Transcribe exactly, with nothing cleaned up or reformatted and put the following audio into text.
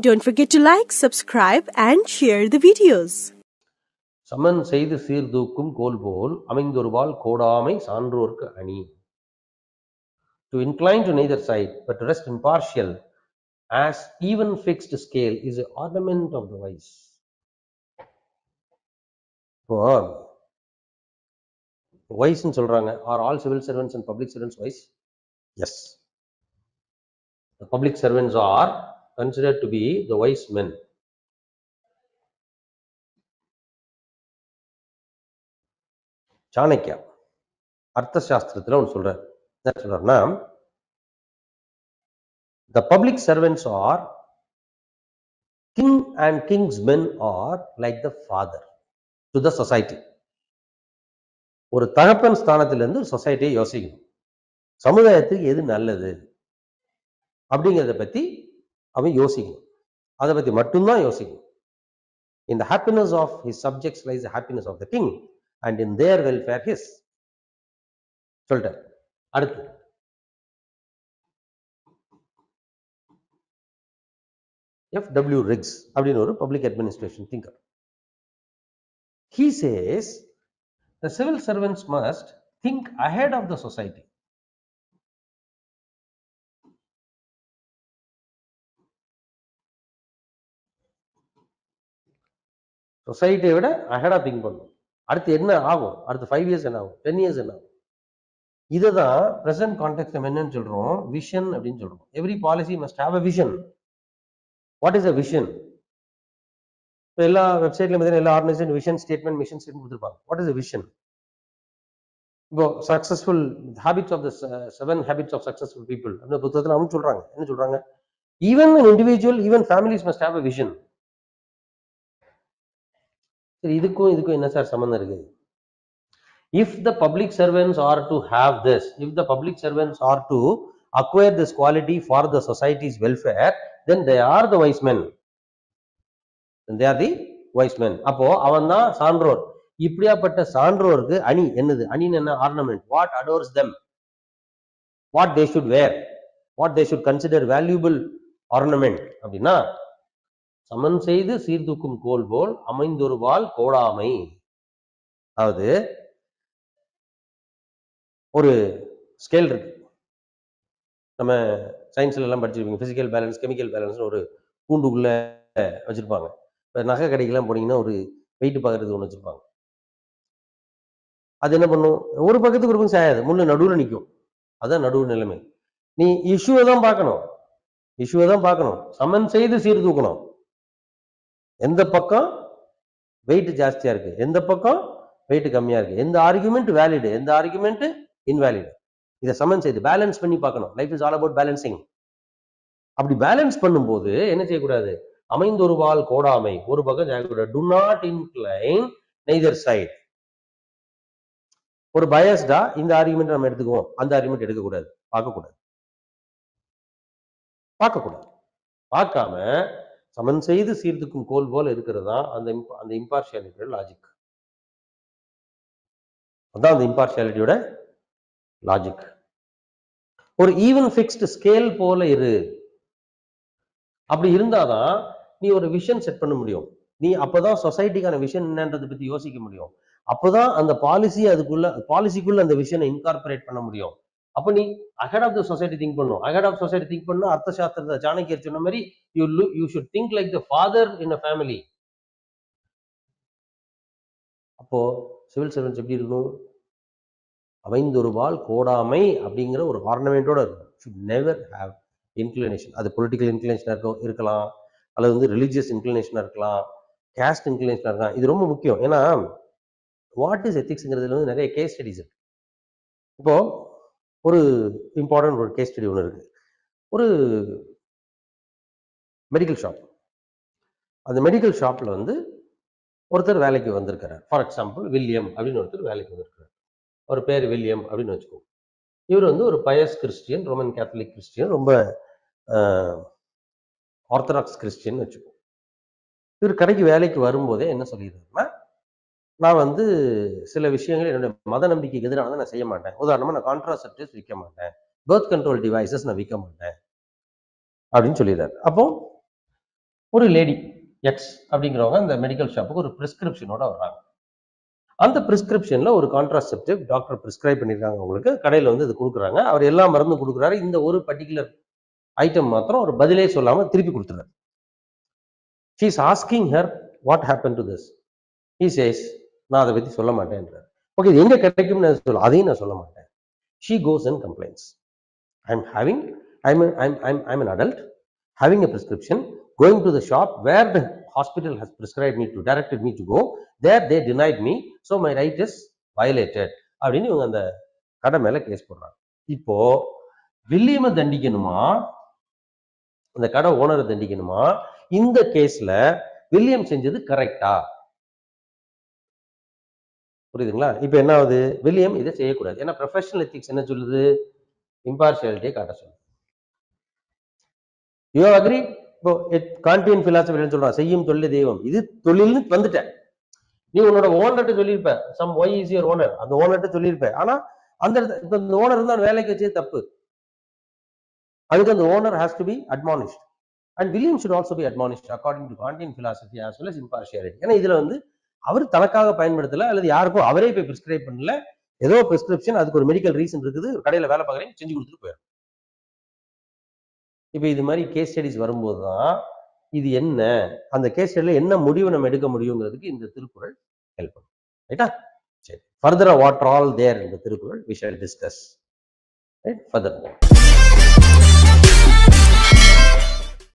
Don't forget to like, subscribe and share the videos. சமன் செய்து சீர்தூக்கும் கோல்போல் அமைந்தொருவால் கோடாமை சான்றோர்க்கு அணி. To incline to neither side but to rest impartial as even fixed scale is an ornament of the wise. இப்போ வைஸ்ன்னு சொல்றாங்க. Are all civil servants and public servants wise? Yes. The public servants are considered to be the wise men. Chanakya, Arthashastra, on solra. That's solra. Now, the public servants are king and king's men are like the father to the society. ஒரு தகப்பன் ஸ்தானத்திலிருந்து சொசைட்டியை யோசிக்கணும். சமுதாயத்துக்கு எது நல்லது அப்படிங்கிறத பத்தி அவன் யோசிக்கணும். அதை பத்தி மட்டும்தான் யோசிக்கணும். In the happiness of his subjects lies the happiness of the king. And in their welfare his சொல்லிட்டார். அடுத்து F W Riggs அப்படின்னு ஒரு public administration thinker. He says the civil servants must think ahead of the society. சொசைட்டியை விட அஹெடா think பண்ணும். அடுத்து என்ன ஆகும்? அடுத்து ஃபைவ் இயர்ஸ் என்ன ஆகும்? டென் இயர்ஸ் என்ன ஆகும்? இதை தான் ப்ரெசென்ட் கான்டெக்ட் நம்ம என்னன்னு சொல்றோம், விஷன் அப்படின்னு சொல்றோம். Every policy must have a vision. What is a vision? இப்போ எல்லா வெப்சைட்ல பார்த்தீங்கன்னா எல்லா organisation vision statement mission statement கொடுத்துருப்பாங்க. What is a vision? இப்போ successful habits of the seven habits of successful people அந்த புத்தகத்தில் அவங்க சொல்றாங்க. என்ன சொல்றாங்க? Even individual even families must have a vision. இதுக்கும் இதுக்கும் என்ன சார் சம்பந்தம் இருக்கு? If the public servants are to have this, if the public servants are to acquire this quality for the society's welfare, then they are the wise men. They are the wise men. அப்போ அவன் தான் சான்றோர். இப்படியாப்பட்ட சான்றோருக்கு அணி என்னது? அணின்னு என்ன? Ornament. What adorns them, what they should wear, what they should consider valuable ornament அப்படின்னா சமன் செய்து சீர்தூக்கும் கோல் போல் அமைந்தொருவால் கோடாமை. அதாவது ஒரு ஸ்கேல் இருக்கு. நம்ம சயின்ஸ்ல எல்லாம் படிச்சிருப்பீங்க. பிசிக்கல் பேலன்ஸ், கெமிக்கல் பேலன்ஸ் ஒரு கூண்டுக்குள்ள வச்சிருப்பாங்க. இப்போ நகை கடைக்கெல்லாம் போனீங்கன்னா ஒரு வெயிட் பார்க்கறதுக்கு ஒன்று வச்சிருப்பாங்க. அது என்ன பண்ணும்? ஒரு பக்கத்துக்கு ஒரு பக்கம் சாயாது, முன்ன நடுவில் நிற்கும். அதான் நடுவு நிலைமை. நீ இஷ்யூவை தான் பார்க்கணும், இஷ்யூவை தான் பார்க்கணும். சமன் செய்து சீர்தூக்கணும். எந்த பக்கம் வெயிட் ஜாஸ்தியா இருக்கு, எந்த பக்கம் வெயிட் கம்மியா இருக்கு, எந்த ஆர்குமெண்ட் வேலிடு, எந்த ஆர்குமெண்ட் இன்வேலிடு, இதை சமன் செய்து பேலன்ஸ் பண்ணி பார்க்கணும். Life is all about balancing. அப்படி பேலன்ஸ் பண்ணும்போது என்ன செய்யக்கூடாது? அமைந்தொருவால் கோடாமை, ஒரு பக்கம் செய்யக்கூடாது. Do not incline neither side. ஒரு பயஸ்டா இந்த ஆர்குமெண்ட் நம்ம எடுத்துக்குவோம், அந்த ஆர்குமெண்ட் எடுக்கக்கூடாது, பார்க்கக்கூடாது, பார்க்கக்கூடாது. பார்க்காம சமன் செய்து சீர்தூக்கும் கோல் போல் இருக்கிறதா அந்த அந்த இம்பார்ஷியாலிட்டியோட லாஜிக். அதான் அந்த இம்பார்ஷியாலிட்டியோட லாஜிக். ஒரு ஈவன் ஃபிக்ஸ்டு ஸ்கேல் போல இரு. அப்படி இருந்தாதான் நீ ஒரு விஷன் செட் பண்ண முடியும். நீ அப்பதான் சொசைட்டிக்கான விஷன் என்னன்றதை பத்தி யோசிக்க முடியும். அப்பதான் அந்த பாலிசி அதுக்குள்ள பாலிசிக்குள்ள அந்த விஷனை இன்கார்பரேட் பண்ண முடியும். அப்போ நீ ahead of the society think பண்ணும். அஹெட் ஆஃப் சொசைட்டி திங்க் பண்ணா அர்த்தசாஸ்திரத்தை சாணக்கியர் சொன்ன மாதிரி you look, you should think like the father in a family. அப்போ சிவில் சர்வன்ஸ் எப்படி இருக்கணும்? அமைந்தொருவால் கோடாமை அப்படிங்கிற ஒரு ஆர்னமெண்டோட இருக்கும். should never have inclination. அது பொலிட்டிக்கல் இன்க்ளினேஷனா இருக்கும் இருக்கலாம், அல்லது வந்து ரிலீஜியஸ் இன்க்ளினேஷனா இருக்கலாம், கேஸ்ட் இன்க்ளினேஷனா இருக்கலாம். இது ரொம்ப முக்கியம். ஏன்னா வாட் இஸ் எத்திக்ஸ்ங்கிறதுல வந்து நிறைய கேஸ் ஸ்டடிஸ் இருக்கு. இப்போ ஒரு இம்பார்ட்டன்ட் ஒரு கேஸ் ஸ்டடி ஒன்று இருக்குது. ஒரு மெடிக்கல் ஷாப். அந்த மெடிக்கல் ஷாப்பில் வந்து ஒருத்தர் வேலைக்கு வந்திருக்கிறார். ஃபார் எக்ஸாம்பிள் வில்லியம் அப்படின்னு ஒருத்தர் வேலைக்கு வந்திருக்கிறார். அவர் பேர் வில்லியம் அப்படின்னு வச்சுக்கோங்க. இவர் வந்து ஒரு pious Christian, Roman Catholic Christian, ரொம்ப ஆர்த்தடாக்ஸ் கிறிஸ்டியன் வச்சுக்கோங்க. இவர் கடைக்கு வேலைக்கு வரும்போதே என்ன சொல்லியிருந்தாருன்னா, நான் வந்து சில விஷயங்கள் என்னுடைய மத நம்பிக்கைக்கு எதிரான தான் நான் செய்ய மாட்டேன். உதாரணமாக நான் கான்ட்ராசெப்டிவ்ஸ் விற்க மாட்டேன், பர்த் கண்ட்ரோல் டிவைசஸ் நான் விற்க மாட்டேன் அப்படின்னு சொல்லிடுறாரு. அப்போ ஒரு லேடி எக்ஸ் அப்படிங்கிறவங்க அந்த மெடிக்கல் ஷாப்புக்கு ஒரு ப்ரிஸ்கிரிப்ஷனோட வர்றாங்க. அந்த ப்ரிஸ்கிரிப்ஷன்ல ஒரு கான்ட்ராசெப்டிவ் டாக்டர் ப்ரிஸ்கிரைப் பண்ணியிருக்காங்க உங்களுக்கு, கடையில் வந்து இது கொடுக்குறாங்க. அவர் எல்லா மருந்தும் கொடுக்குறாரு, இந்த ஒரு பர்டிகுலர் ஐட்டம் மாத்திரம் ஒரு பதிலே சொல்லாமல் திருப்பி கொடுத்துறாரு. She is asking her what happen to this. He says நான் அதை பற்றி சொல்ல மாட்டேன்றார். ஓகே, இது எங்கே கிடைக்கும்னு நான் சொல்ல அதையும் நான் சொல்ல மாட்டேன். She goes and complaints, I am having I'm an, I'm, I'm, I'm an adult having a prescription, going to the shop where the hospital has prescribed me to, directed me to go, there they denied me, so my right is violated. அப்படின்னு இவங்க அந்த கடை மேல case போடுறாங்க. இப்போ வில்லியமை தண்டிக்கணுமா, அந்த கடை ஓனரை தண்டிக்கணுமா? இந்த கேஸ்ல வில்லியம் செஞ்சது கரெக்டா? புரியுதுங்களா? இப்போ என்ன ஆகுது, வில்லியம் இதை செய்யக்கூடாது. ஏன்னா ப்ரொஃபஷனல் எத்திக்ஸ் என்ன சொல்லுது, இம்பார்ஷியாலிட்டியை காட்ட சொல்லுது. You agree? இப்போ காண்டியன் பிலாசபின்னு சொல்றான், செய்யும் தொழில் தெய்வம். இது தொழில்னு வந்துட்டேன், நீ உன்னோட ஓனர்கிட்ட சொல்லியிருப்ப, some Y is your owner, அந்த ஓனர்கிட்ட சொல்லியிருப்ப. ஆனா அந்த இந்த ஓனர் வந்து அவன் வேலைக்கு வச்சது தப்பு, அதுக்கு அந்த owner has to be admonished. And William should also be admonished according to Kantian philosophy as well as impartiality. ஏன்னா இதுல வந்து அவர் தனக்காக பயன்படுத்தல, அல்லது யாருக்கும் அவரே போய் பிரிஸ்கிரைப் பண்ணல, ஏதோ பிரிஸ்கிரிப்ஷன் அதுக்கு ஒரு மெடிக்கல் ரீசன் இருக்குது, கடையில வேலை பார்க்குறேன் செஞ்சு கொடுத்துட்டு போயிடும். இப்போ இது மாதிரி கேஸ் ஸ்டடிஸ் வரும்போது தான் இது என்ன, அந்த கேஸ் ஸ்டடியில் என்ன முடிவு நம்ம எடுக்க முடியுங்கிறதுக்கு இந்த திருக்குறள் ஹெல்ப் பண்ணும். ரைட்டா? சரி, ஃபர்தராக வாட் ஆர் ஆல் தேர் இந்த Thirukkural we shall discuss. Right, further.